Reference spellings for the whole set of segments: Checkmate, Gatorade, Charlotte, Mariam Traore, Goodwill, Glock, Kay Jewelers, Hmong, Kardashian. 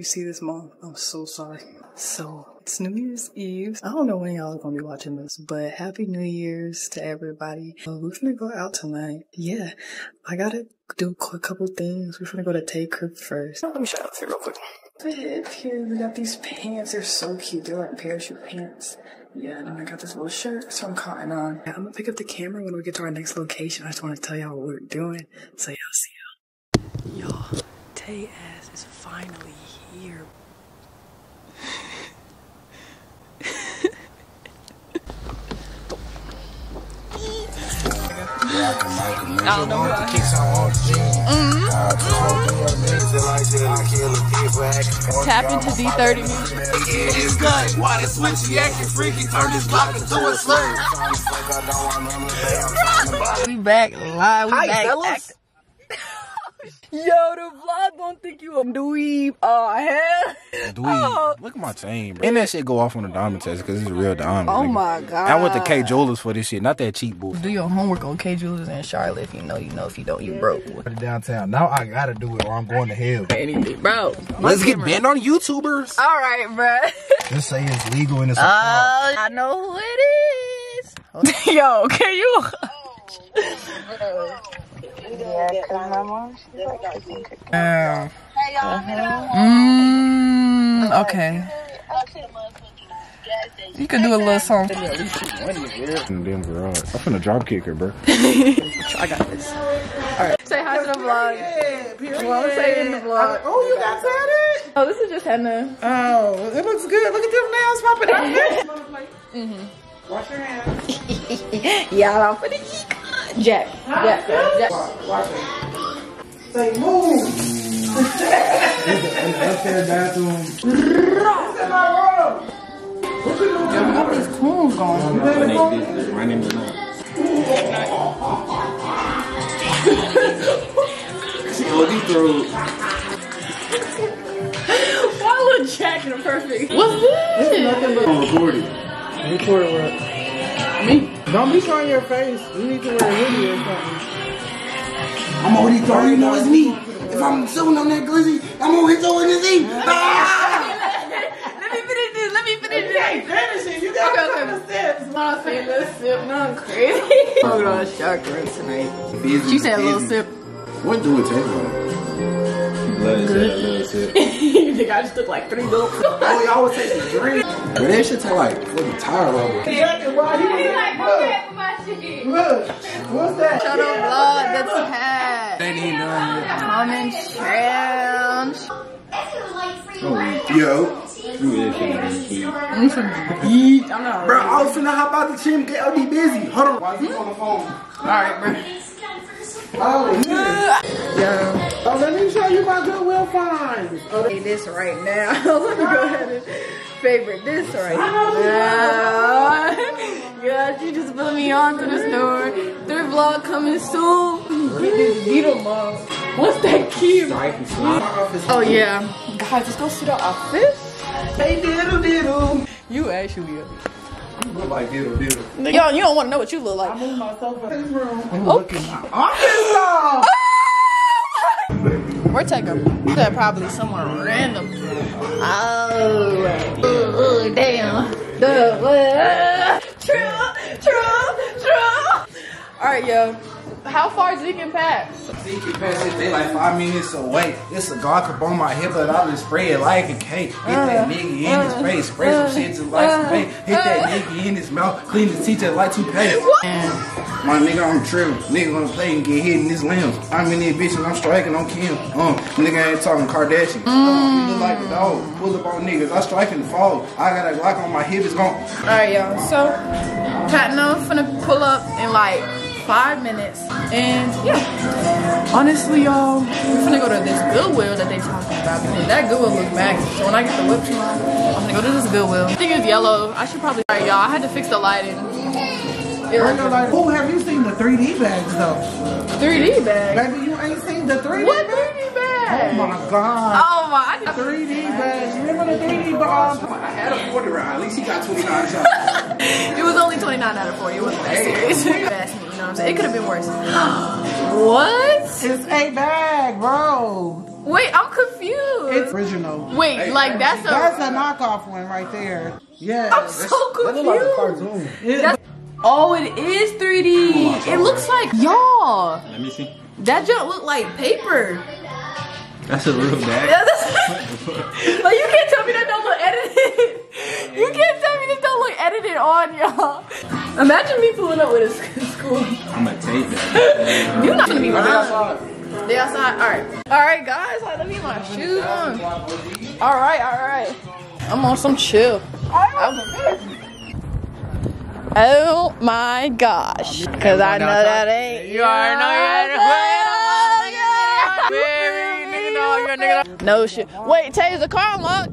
you see this, Mom, I'm so sorry. So it's New Year's Eve. I don't know when y'all are gonna be watching this, but Happy New Year's to everybody. We're gonna go out tonight. Yeah, I gotta do a couple things. We're gonna go to Tay Crib first. Let me shout out to you real quick. But here we got these pants. They're so cute. They're like parachute pants. Yeah, and then I got this little shirt, so I'm cotton on. I'm gonna pick up the camera when we get to our next location. I just want to tell y'all what we're doing, so y'all see y'all. Y'all, Tay ass is finally here. I don't know why. Tap into D30 music. Yeah, it's good. Why the switchy acting freaky? Turn this block into a slur. We back live. Hi, fellas. Yo, the vlog don't think you a dweeb. Oh, hell. Dweeb. Oh. Look at my chain, bro. And that shit go off on the diamond test because it's a real diamond. Oh, nigga. My God. I went to Kay Jewelers for this shit, not that cheap bullshit. Do your homework on Kay Jewelers in Charlotte. If you know, you know. If you don't, you broke. Downtown. Now I gotta do it or I'm going to hell. Anything, bro. Let's get banned on YouTubers. All right, bro. Just say it's legal and it's a fraud. I know who it is. Yo, can you? Yeah, cause my mom, she's like, I can cook. Hey, y'all. Okay. You could do a little something. In the damn garage. I'm finna drop kick her, bro. I got this. Alright. Say hi to the vlog. Well, I'm saying in the vlog. Oh, you guys had it? Oh, this is just henna. Oh, it looks good. Look at them nails popping out. Mm-hmm. Wash your hands. Y'all, I'm finna eat. Jack, Jack, Jack. Watch it. Say move. Upstairs bathroom. This in my room. What is tunes going? Why look Jack in a perfect? What's this? This is nothing but recording. Recording what? Me? Don't be showing your face. You need to wear a hoodie or something. I'm already throwing, you know it's me. If I'm shooting on that glizzy, I'm already throwing this E. Let me finish this. Let me finish this. You can't finish it. You gotta go to the steps. Mom said little sip, nothing crazy. I'm gonna shock her tonight. Busy, she said busy. Little sip. What do it taste like? Blood is that little sip. You think I just took like 3 gulps? Oh, y'all would take a drink. But that shit taste like fucking tire rubber. Exactly why you was like, look at my shit. Look, what's that? Shut up, vlog, that's a hat. They need none. Comment challenge. Oh, yo. I'm not. Bro, I was finna hop out the gym, get OD busy. Hold on. Why is you on the phone? Alright, bro. Oh, yeah. Yeah. Oh, let me show you my Goodwill finds. Oh, hey, this right now. Let me go ahead and favorite this right now. Yeah, she just put me on to the store. Their vlog coming soon. Beat them up. What's that key? Oh yeah. Guys, let's go see the office. Hey, diddle diddle. You actually look like diddle diddle. Yo, you don't want to know what you look like. I move myself in this room. I'm looking in my office. Or take them. They're probably somewhere random. Oh, damn. True. All right, yo. How far Zeke can pass? Zeke can pass it. They like 5 minutes away. This cigar could bone my hip, but I'll just spray it like a cake. Hit that nigga in his face. Spray some shit to like some paint. Hit that nigga in his mouth. Clean his teeth up like toothpaste. My nigga, I'm tripping. Nigga gonna play and get hit in his limbs. I'm in that bitch and I'm striking on Kim. Nigga ain't talking Kardashian. You look like a dog. Pull up on niggas. I strike and fall. I got a Glock on my hip. It's gone. All right, y'all. So, Patna, I'm finna pull up and like 5 minutes, and yeah, honestly y'all, I'm gonna go to this Goodwill that they talking about, because that Goodwill looks massive. So when I get the whip tomorrow, I'm gonna go to this Goodwill. I think it's yellow. I should probably. Alright y'all, I had to fix the lighting. Who have you seen the 3D bags though? 3D bags? Baby, you ain't seen the 3D. What 3D bags? Oh my god. Oh my. 3D bags. Remember the 3D bags? I had a 40 round. At least he got 29 shots. It was only 29 out of 40. It wasn't that serious. You know what I'm saying? It could have been worse. What? It's a bag, bro. Wait, I'm confused. It's original. Wait, hey, like that's a knockoff one right there. Yeah. I'm so confused. That looks like a cartoon. Oh, it is 3D. It looks like y'all. Let me see. That junk look like paper. That's a real bag. Like, you can't tell me that don't look edited. You can't tell me that don't look edited on, y'all. Imagine me pulling up with a school. I'm gonna take that. You're not gonna be wrong. They outside. All right, guys. Let me get my shoes on. All right. I'm on some chill. Oh my gosh! Cause I know that ain't. You already know you're no shit. Wait, Taser, the car locked.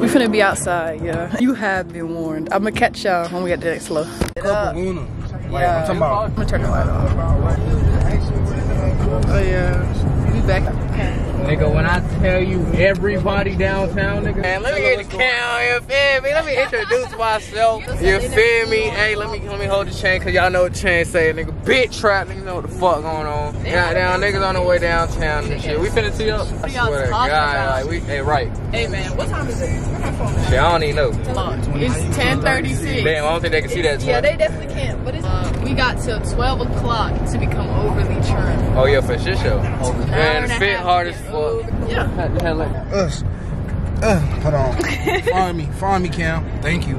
We finna be outside, yeah. You have been warned. I'ma catch y'all when we get to the next floor. Yeah. I'm gonna turn the light off. Oh yeah. We back. Nigga, when I tell you everybody downtown, nigga. Man, let me get the count, you feel me? Let me introduce myself, you feel me? Hey, let me hold the chain, cause y'all know what the chain say, nigga. Bitch trap, niggas know what the fuck going on. Goddamn, niggas on the way downtown and shit. We finna tee up. I swear to God, like, we, hey, right. Hey, man, what time is it? Shit, I don't even know. It's 10:36. Damn, I don't think they can see that. Yeah, they definitely can't, but it's... we got till 12 o'clock to become overly churned. Oh, yeah, for shit show. Man, the fit hard as fuck. Yeah. Hold on. Find me, Cam. Thank you.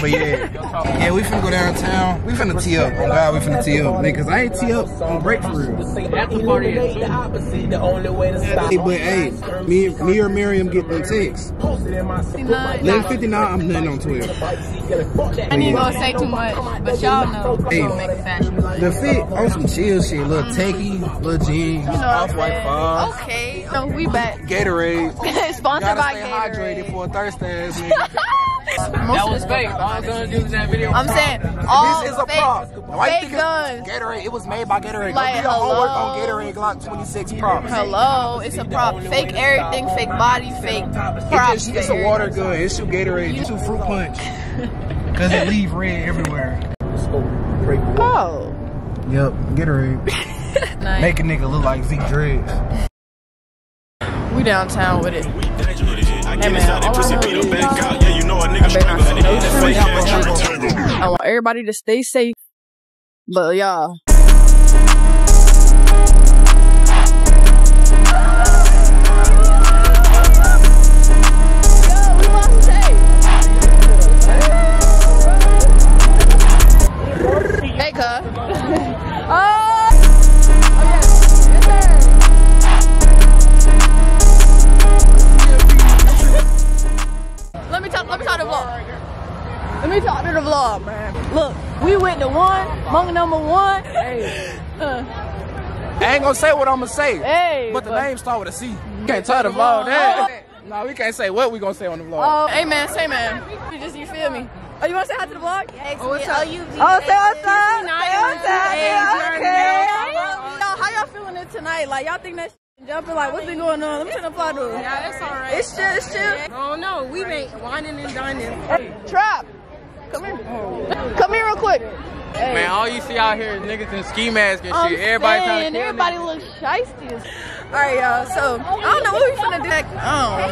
But yeah, we finna go downtown. We finna tee up. Oh God, we finna tee up, niggas. I ain't tee up on break for real. After party, the opposite, the only way to stop. But hey, me or Miriam get them texts. 11:59, I'm nothing on 12. I ain't gonna say too much, but y'all know. Hey, the fit on some chill shit, little techie, little jeans, off-white fog. Okay, so we back. Gatorade. Sponsored by Gatorade. Hydrated for Thursdays, nigga. That was fake. All I'm gonna do is that video. I'm saying all this is a prop. Fake guns. Gatorade. It was made by Gatorade. Like, go do your homework on Gatorade Glock 26 props. Hello, it's a prop. Fake everything. Fake body. Fake props. It's a water gun. It's shoot Gatorade. You shoot fruit punch. Cause it leave red everywhere. Oh. Yep. Gatorade. Nice. Make a nigga look like Zeke Dreads. We downtown with it. Hey man, I want everybody to stay safe, but y'all. Hey, cuz. Let me talk to the vlog, man. Look, we went to Hmong #1. Hey. I ain't gonna say what I'm gonna say. Hey. But the name start with a C. Can't tell the vlog that. Oh. No, we can't say what we gonna say on the vlog. Oh, hey man, say man. You feel me? Oh, you wanna say hi to the vlog? Yeah, say what's up? How y'all feeling it tonight? Like, y'all think that jumping, like, what's been going on? Let me turn the plot door. Yeah, it's alright. It's chill, it's chill. Oh no, we been whining and dining. Hey, Trap, come here. Oh. Come here real quick. Hey. Man, all you see out here is niggas in ski masks and shit. Everybody looks shiesty. Alright, y'all, so, I don't know what we finna do. I don't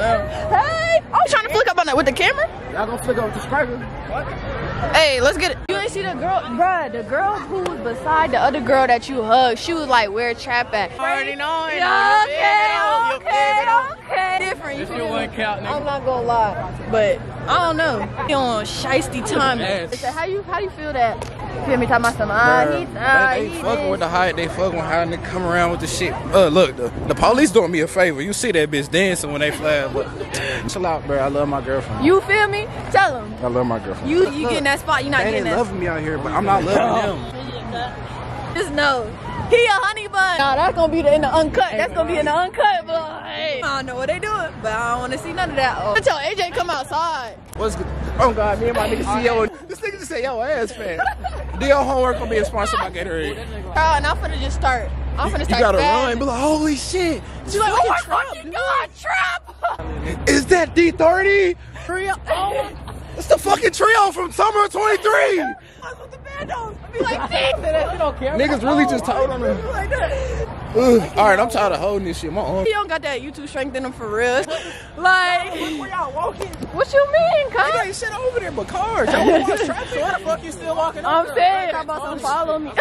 know. Hey! Oh, you trying to flick up on that with the camera? Y'all gonna flick up with the striker. What? Hey, let's get it. You ain't see the girl, bruh, the girl who was beside the other girl that you hugged, she was like, where Trap at? I already know it. Yeah, okay. Different, you feel me? I'm not gonna lie, but I don't know. He on shiesty time. How do you feel that? You feel me talking about some they fucking with the hype, they fucking with how they come around with the shit. Look, the police doing me a favor. You see that bitch dancing when they fly, but chill out, bro. I love my girlfriend. You feel me? Tell them. I love my girlfriend. You getting that spot? You not getting that? They loving me out here, but I'm not loving them. Just know. He a honey bun. Nah, that's gonna be in the uncut. That's gonna be in the uncut, but I don't know what they doing, but I don't want to see none of that. I tell AJ come outside. What's good? Oh God, me and my nigga CEO. This nigga just said yo ass fan. Do your homework gonna be sponsored by Gatorade. And I'm finna just start. I'm finna start. You gotta run and be like, holy shit. She's like, oh my fucking God, Trap. Is that D30? It's the fucking trio from summer of 23. Niggas really just told on me. All right, I'm tired of holding this shit. My arm. You don't got that YouTube strength in them for real. Like, where y'all walking? What you mean, cuz? There ain't shit over there but cars. Y'all don't watch traffic. Why the fuck you still walking over there? I'm saying, I'm about to follow me.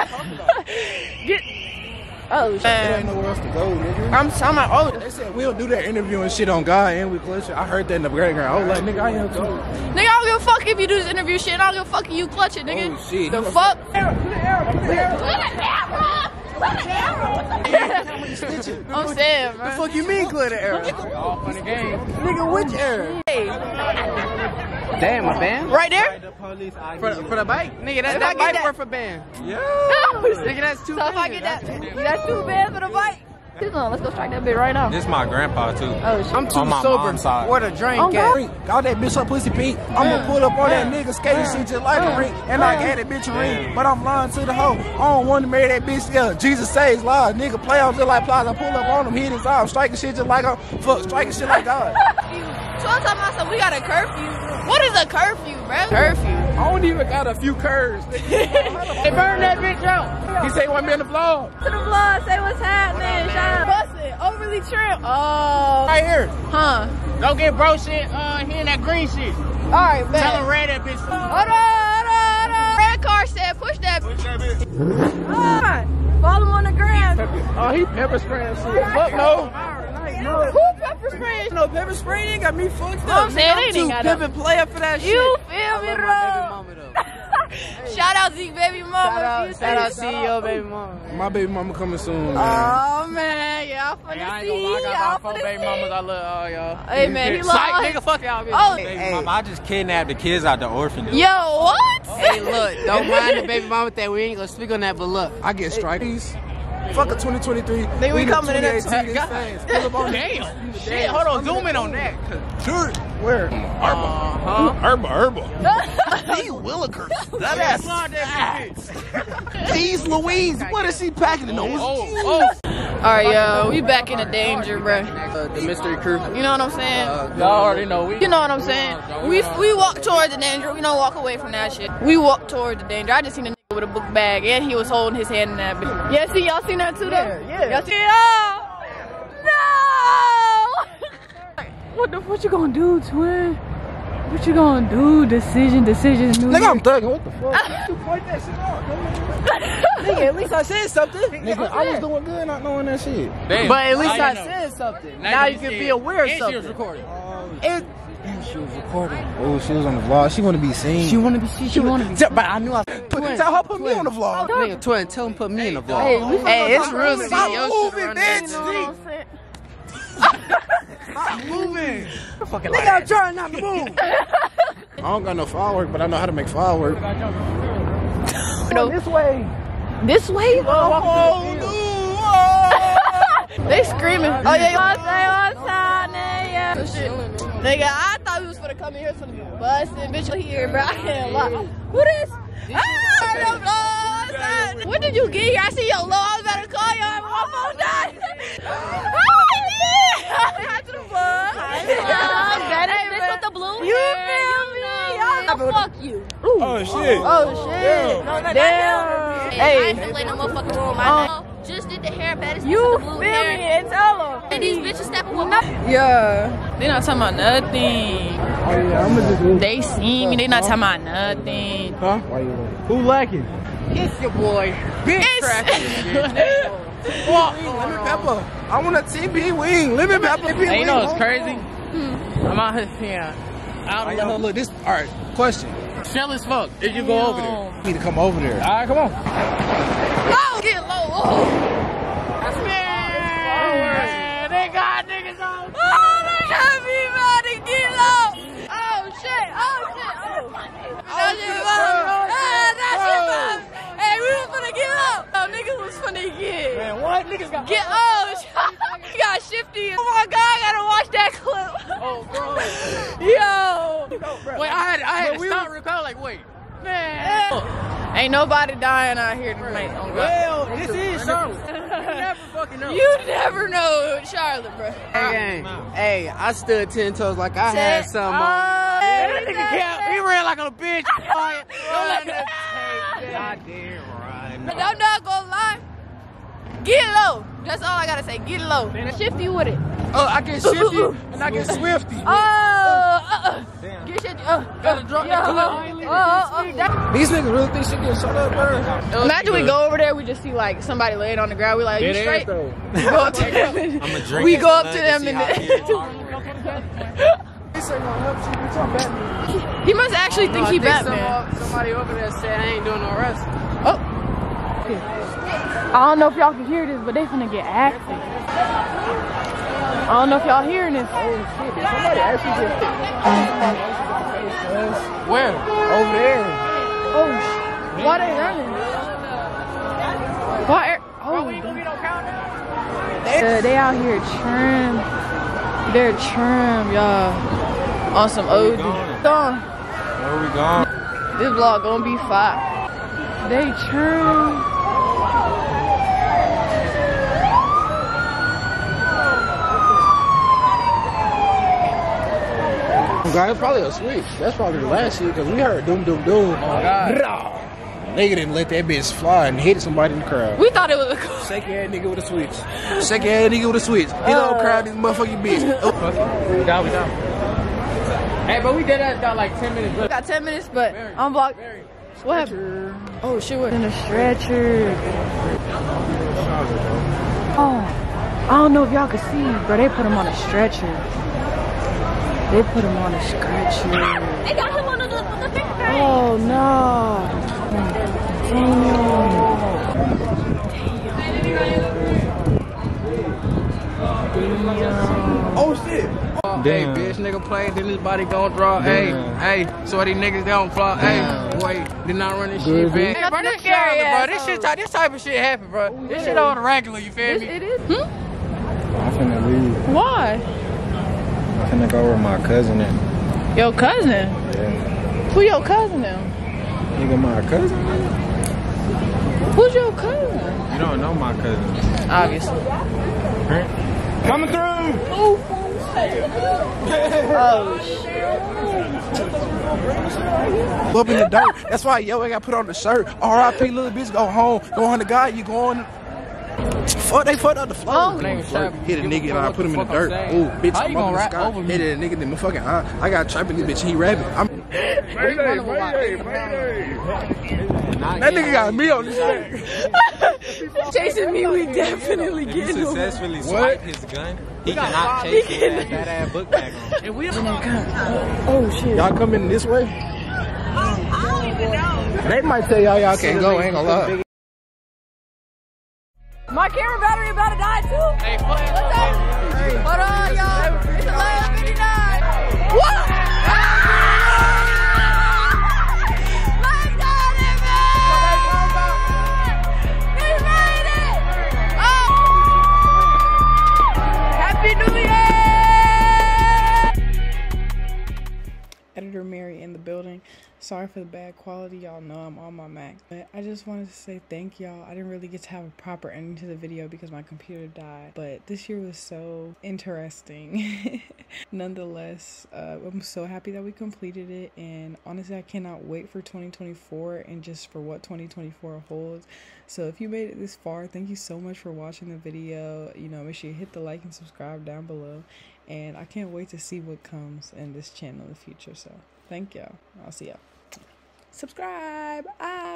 Get. Oh, there ain't nowhere else to go, nigga. I'm like, oh. They said we don't do that interview and shit on God and we clutch it. I heard that in the background. I was like, nigga, I ain't go. Nigga, I don't give a fuck if you do this interview shit. I don't give a fuck if you clutch it, nigga. Oh, shit. The fuck? I'm saying, man. The fuck you mean, glitter arrow? All funny game. Nigga, which arrow? Hey. Damn, my band. Right there? For the bike? Nigga, that's bike worth a band. Yeah. Nigga, that's two bands. So if I get that, that's two bands for the bike. Let's go strike that bitch right now. This is my grandpa too. Oh, shit. I'm too on my sober side. What a drink, oh, at. Got that bitch up pussy pink. I'ma pull up on that nigga skating shit just like a ring. And I got that bitch a ring. But I'm lying to the hoe. I don't want to marry that bitch. Yeah, Jesus saves lies. Nigga play off just like plies. I pull up on him, hit his arm, striking shit just like a fuck, striking shit like God. So I'm talking about something, we got a curfew. What is a curfew, bro? Curfew. I don't even got a few curves. They burn that bitch out. He say want me in the vlog. To the vlog, say what's happening. Bussin', overly trim. Oh. Right here. Huh. Don't get bro shit here in that green shit. Alright, man. Tell her red that bitch. Hold on. Red car said push that bitch. Push that bitch. Alright. Follow him on the ground. Oh, he pepper spraying shit. Fuck no. No. Who pepper spraying? No, pepper spraying got me fucked up. I'm saying they didn't got a player for that shit. You feel me, bro? Hey. Shout out Zeke, baby mama. Shout out CEO, baby mama. My baby mama coming soon, man. Oh man, y'all finna see. I got my 4 baby mamas. I love all y'all. Hey man, he love nigga, fuck y'all, bitch. Baby mama, I just kidnapped the kids out the orphanage. Yo, what? Hey, look, don't mind the baby mama that we ain't gonna speak on that, but look, I get strikes. Fuck a 2023. Think we coming in that God. Damn. Shit, hold on. Zoom in on that. Sure. Where? Herba. Hey, Willikers. That ass. Jeez Louise. What is she packing in those? Alright, yo. We back in the danger, bro. The mystery crew. You know what I'm saying? Y'all already know. You know what I'm saying? We walk toward the danger. We don't walk away from that shit. We walk toward the danger. I just seen a with a book bag and he was holding his hand in that bitch. Yeah, see, y'all seen that too there? Yeah. Y'all see it? No! What you gonna do, twin? What you gonna do? Decisions. Nigga, I'm thugging. What the fuck? You point that shit out. Nigga, at least I said something. Nigga, I was doing good not knowing that shit. Damn. But at least I said something. Now you can be aware of something. She was recording. She was recording. Oh, she was on the vlog. She want to be seen. She want to be seen. But I knew I tell her put me on the vlog. Nigga, twin, tell him put me in the vlog. Hey, it's real CEO. Stop moving, bitch. Stop moving. Nigga, I'm trying not to move. I don't got no firework, but I know how to make firework. This way. This way? Oh, no. They screaming. Oh, yeah. What's up, nigga? What's up, nigga? Nigga, I thought we was gonna come in here for the bus and bitch here, bro. I can't lie. Who this? I don't know. When did you get here? I see your low. I was about to call y'all. My phone died. I to the bus. That bitch with the blue hair. You feel me? Fuck you. Ooh. Oh shit. Oh shit. No, damn. Hey. I ain't feeling no motherfucking room. I just did the hair baddest. You feel me? And tell them. And these bitches stepping with my. Yeah. They not talking about nothing. Oh, yeah, they see me. They not talking about nothing. Huh? Who lacking? It's your boy. Big Cracker. Lemon pepper. I want a TB wing. Lemon pepper. Hey, you know what's crazy? I'm out here seeing. I don't know. Look, this. All right. Question. Shell as fuck. If you go over there, you need to come over there. All right, come on. Oh, get low. Oh. Man, they got niggas on. Man, what? Niggas got get old. He got shifty. Oh my god, I gotta watch that clip. Oh bro. Yo. Wait, I had to stop recording. Like, wait. Man. Ain't nobody dying out here tonight. On God. Well, this is Charlotte. You never fucking know. You never know Charlotte, bro. Hey, I stood 10 toes like I had some. That nigga kept. He ran like a bitch. I did run. I'm not gonna lie. Get low. That's all I gotta say. Get low. Now shift you with it. Oh, I get shifty and I get swifty. Damn. Get shifty. Gotta drop that cooler. These niggas really think she get shut up, bro. Imagine we go over there, we just see like somebody laying on the ground. We like, you straight? We go up to them and. He must actually think he Batman. Somebody over there said I ain't doing no wrestling. Oh. I don't know if y'all can hear this, but they finna get active. I don't know if y'all hearing this. Oh shit, somebody actually just. Where? Over there. Oh shit. Why they running? Why? Oh. They out here trying. They're trim, y'all. On some OD. Where we going? This vlog gonna be fire. They trim. God, it's probably a switch. That's probably the last shit, because we heard doom, doom, doom. Oh, God. Nigga didn't let that bitch fly and hit somebody in the crowd. We thought it was a cool. Shake ass nigga with a switch. Shake ass nigga with a switch. He don't cry this motherfucking bitch. Oh. God, we down. Hey, but we did that about like 10 minutes. We got 10 minutes, but I'm blocked. What happened? Oh, shit, what? In a stretcher. Oh, I don't know if y'all can see, bro. They put him on a stretcher. They put him on a stretcher. They got him on the big thing. Oh, no. Damn. Oh shit! Damn. Hey, bitch, nigga play, then his body gon' draw. Damn. Hey, hey, so these niggas they don't fly. Damn. Hey, boy, they not running shit, man. Hey, bro, this shit, bro. This shit, this type of shit happen, bro. Ooh, this shit on the regular, you feel me? It is. I'm finna leave. Why? I'm finna go with my cousin. And... Your cousin? Yeah. Who your cousin now? Nigga, my cousin? Who's your cousin? You don't know my cousin. Obviously. Coming through! Oh, shit. Up in the dirt. That's why yo, I got put on the shirt. R.I.P. little bitch, go home. Go on the guy, you going. Fuck, they fucked up the floor. Oh, hit a nigga and I put him in the dirt. Oh, bitch, I'm on the sky. Hit a nigga in the fucking eye. I got trapping this bitch, he rapping. That nigga got me on this shit. Chasing me, we definitely get him. If you successfully swipe his gun, he cannot chase that fat ass book bag on. And we don't come. Oh shit. Y'all coming this way? I don't even know. They might tell y'all y'all can't go. Ain't gonna lie. My camera battery about to die too. Hey, what's up? Hey. Hold on, y'all. It's 11:59. What? Editor Mary in the building. Sorry for the bad quality, y'all know I'm on my Mac, but I just wanted to say thank y'all. I didn't really get to have a proper ending to the video because my computer died, but this year was so interesting. Nonetheless, I'm so happy that we completed it, and honestly I cannot wait for 2024 and just for what 2024 holds. So if you made it this far, thank you so much for watching the video. You know, make sure you hit the like and subscribe down below. And I can't wait to see what comes in this channel in the future. So, thank y'all. I'll see y'all. Subscribe. Bye.